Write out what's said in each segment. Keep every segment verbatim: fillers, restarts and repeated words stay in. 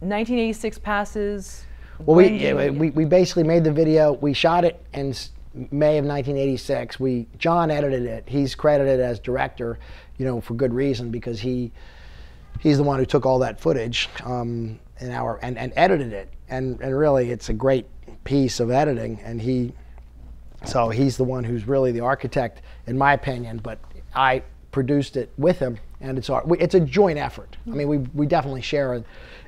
nineteen eighty-six passes. Well, we, yeah, we we basically made the video. We shot it in May of nineteen eighty-six. We John edited it. He's credited as director, you know, for good reason, because he he's the one who took all that footage um, in our and, and edited it. And and really, it's a great piece of editing. And he, so he's the one who's really the architect, in my opinion. But I produced it with him, and it's our, it's a joint effort. I mean, we we definitely share in,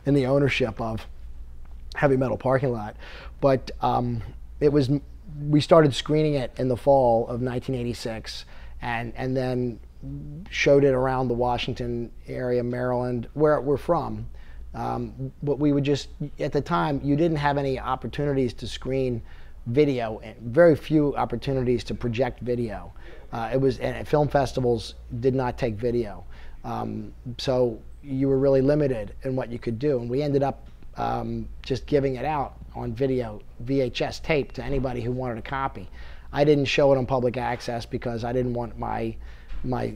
in the ownership of Heavy Metal Parking Lot, but um, it was, we started screening it in the fall of nineteen eighty-six, and and then showed it around the Washington area, Maryland, where we're from. Um, but we would just, at the time, you didn't have any opportunities to screen video, very few opportunities to project video. Uh, it was, and film festivals did not take video, um, so you were really limited in what you could do, and we ended up Um, just giving it out on video, V H S tape, to anybody who wanted a copy. I didn't show it on public access because I didn't want my my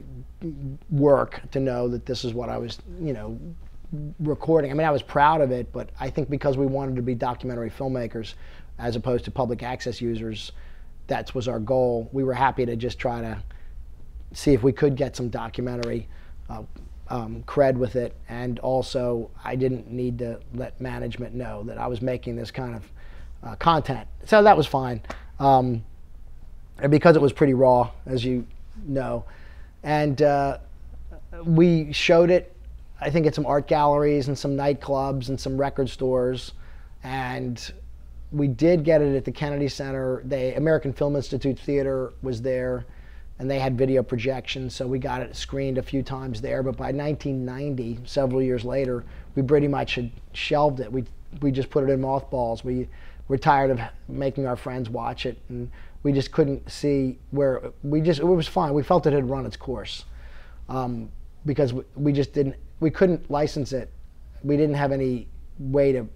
work to know that this is what I was, you know, recording. I mean, I was proud of it, but I think because we wanted to be documentary filmmakers as opposed to public access users, that was our goal. We were happy to just try to see if we could get some documentary uh, Um, cred with it, and also I didn't need to let management know that I was making this kind of uh, content, so that was fine, um, and because it was pretty raw, as you know, and uh, we showed it, I think, at some art galleries and some nightclubs and some record stores, and we did get it at the Kennedy Center. The American Film Institute Theater was there, and they had video projections, so we got it screened a few times there. But by nineteen ninety, several years later, we pretty much had shelved it. We we just put it in mothballs. We were tired of making our friends watch it, and we just couldn't see where we just it was fine. We felt it had run its course, um, because we, we just didn't we couldn't license it. We didn't have any way to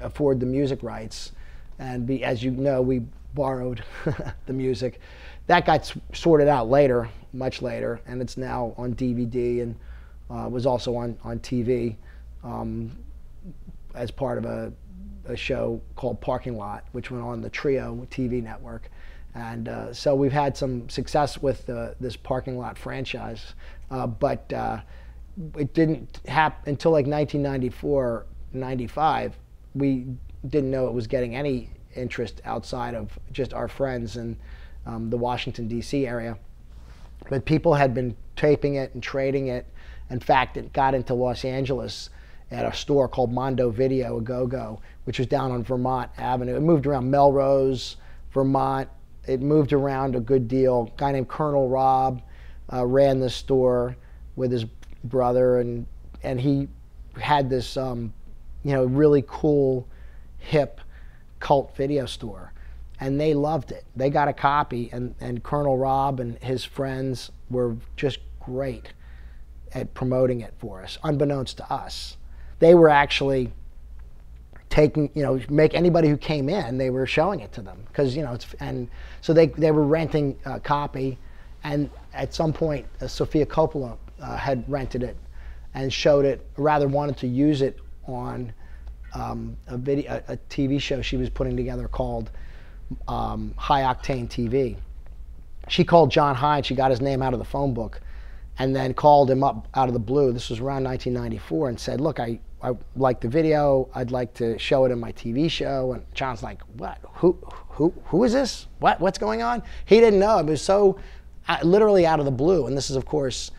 afford the music rights, and be, as you know, we borrowed the music. That got sorted out later, much later, and it's now on D V D, and uh, was also on, on T V um, as part of a, a show called Parking Lot, which went on the Trio T V network. And uh, so we've had some success with uh, this Parking Lot franchise, uh, but uh, it didn't happen until like nineteen ninety-four, ninety-five. We didn't know it was getting any interest outside of just our friends and Um, the Washington, D C area. But people had been taping it and trading it. In fact, it got into Los Angeles at a store called Mondo Video, a go-go, which was down on Vermont Avenue. It moved around Melrose, Vermont. It moved around a good deal. A guy named Colonel Rob uh, ran this store with his brother, and, and he had this um, you know, really cool, hip, cult video store. And they loved it. They got a copy, and, and Colonel Rob and his friends were just great at promoting it for us, unbeknownst to us. They were actually taking, you know, make anybody who came in, they were showing it to them. Because, you know, it's, and so they, they were renting a copy, and at some point, uh, Sofia Coppola uh, had rented it and showed it, rather wanted to use it on um, a, video, a, a T V show she was putting together called Um, High Octane T V. She called John Heyn, she got his name out of the phone book, and then called him up out of the blue. This was around nineteen ninety-four, and said, look, I, I like the video, I'd like to show it in my T V show. And John's like, what? Who who, who is this? What? What's going on? He didn't know. It was so uh, literally out of the blue. And this is, of course,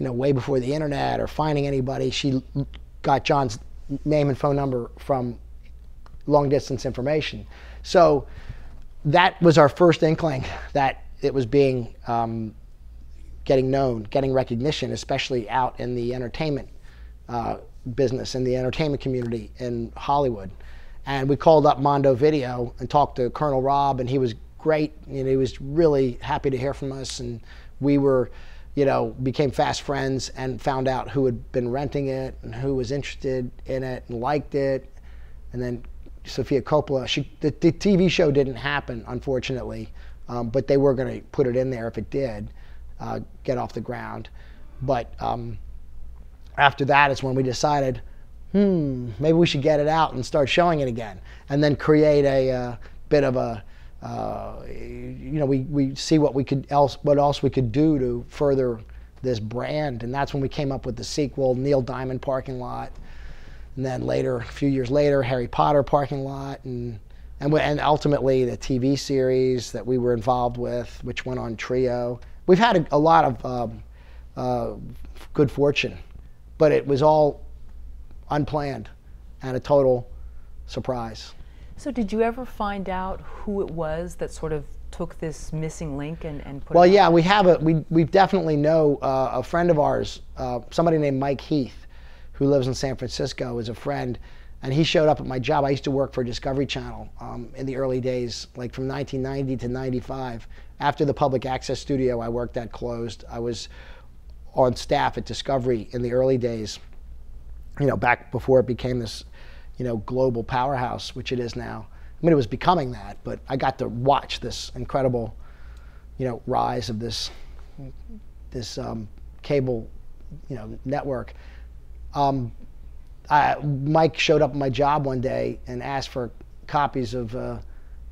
you know, way before the internet or finding anybody. She got John's name and phone number from long distance information. So that was our first inkling that it was being, um, getting known, getting recognition, especially out in the entertainment uh, business, in the entertainment community in Hollywood. And we called up Mondo Video and talked to Colonel Rob, and he was great, and he was really happy to hear from us. And we were, you know, became fast friends, and found out who had been renting it and who was interested in it and liked it. And then Sofia Coppola, she, the, the T V show didn't happen, unfortunately, um, but they were going to put it in there if it did uh, get off the ground. But um, after that is when we decided, hmm, maybe we should get it out and start showing it again. And then create a uh, bit of a, uh, you know, we, we see what we could else, what else we could do to further this brand. And that's when we came up with the sequel, Neil Diamond Parking Lot. And then later, a few years later, Harry Potter Parking Lot. And, and, and ultimately the T V series that we were involved with, which went on Trio. We've had a, a lot of um, uh, good fortune, but it was all unplanned and a total surprise. So did you ever find out who it was that sort of took this missing link and, and put well, it Well, yeah, we have a, we, we definitely know uh, a friend of ours, uh, somebody named Mike Heath, who lives in San Francisco, is a friend, and he showed up at my job. I used to work for Discovery Channel um, in the early days, like from nineteen ninety to ninety-five. After the public access studio I worked at closed, I was on staff at Discovery in the early days, you know, back before it became this, you know, global powerhouse, which it is now. I mean, it was becoming that, but I got to watch this incredible, you know, rise of this, this um, cable, you know, network. Um, I, Mike showed up at my job one day and asked for copies of uh,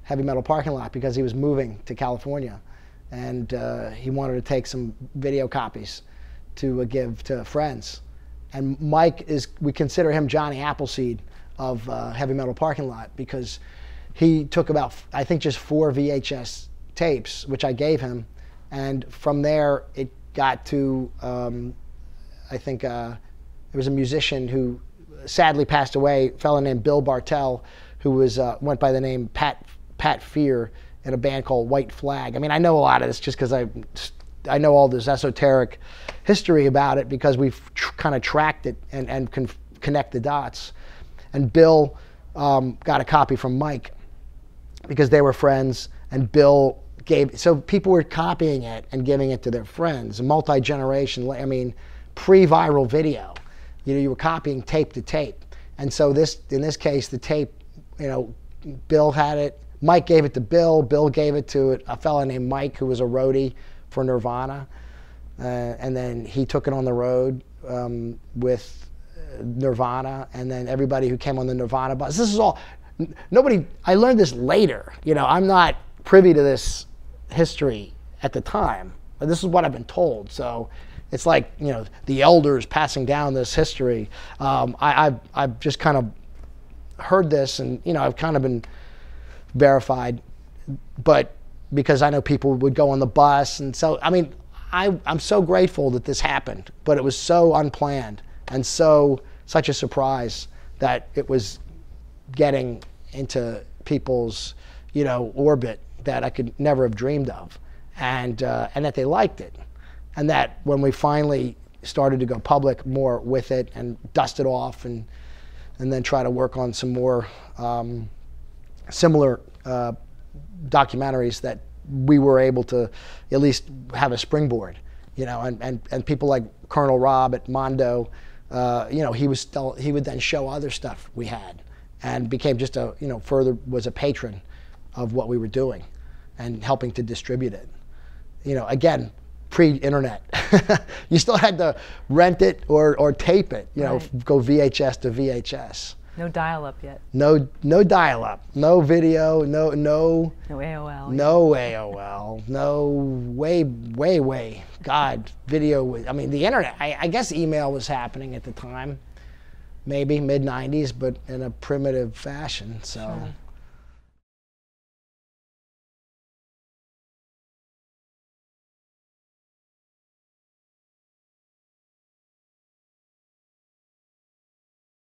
Heavy Metal Parking Lot because he was moving to California, and uh, he wanted to take some video copies to uh, give to friends. And Mike is, we consider him Johnny Appleseed of uh, Heavy Metal Parking Lot, because he took about, I think, just four V H S tapes, which I gave him. And from there, it got to, um, I think, uh, there was a musician who sadly passed away, a fellow named Bill Bartell, who was, uh, went by the name Pat, Pat Fear in a band called White Flag. I mean, I know a lot of this just because I, I know all this esoteric history about it because we've tr kind of tracked it and, and con connect the dots. And Bill um, got a copy from Mike because they were friends, and Bill gave, so people were copying it and giving it to their friends, multi-generation, I mean, pre-viral video. You know, you were copying tape to tape. And so this, in this case, the tape, you know, Bill had it, Mike gave it to Bill, Bill gave it to a fella named Mike who was a roadie for Nirvana. Uh, and then he took it on the road um, with Nirvana, and then everybody who came on the Nirvana bus. This is all, nobody, I learned this later. You know, I'm not privy to this history at the time, but this is what I've been told. So it's like, you know, the elders passing down this history. Um, I, I've, I've just kind of heard this, and, you know, I've kind of been verified, but because I know people would go on the bus. And so, I mean, I, I'm so grateful that this happened, but it was so unplanned and so such a surprise that it was getting into people's, you know, orbit that I could never have dreamed of, and uh, and that they liked it, and that when we finally started to go public more with it and dust it off, and and then try to work on some more um, similar uh, documentaries, that we were able to at least have a springboard, you know, and, and, and people like Colonel Rob at Mondo, uh, you know, he was still, he would then show other stuff we had, and became just a, you know, further was a patron of what we were doing and helping to distribute it. You know, again, pre-internet. You still had to rent it or, or tape it, you right. know, go V H S to V H S. No dial-up yet. No, no dial-up. No video. No, no. No A O L. No A O L. No way, way, way. God, video. Was, I mean, the internet. I, I guess email was happening at the time, maybe mid nineties, but in a primitive fashion. So. Sure.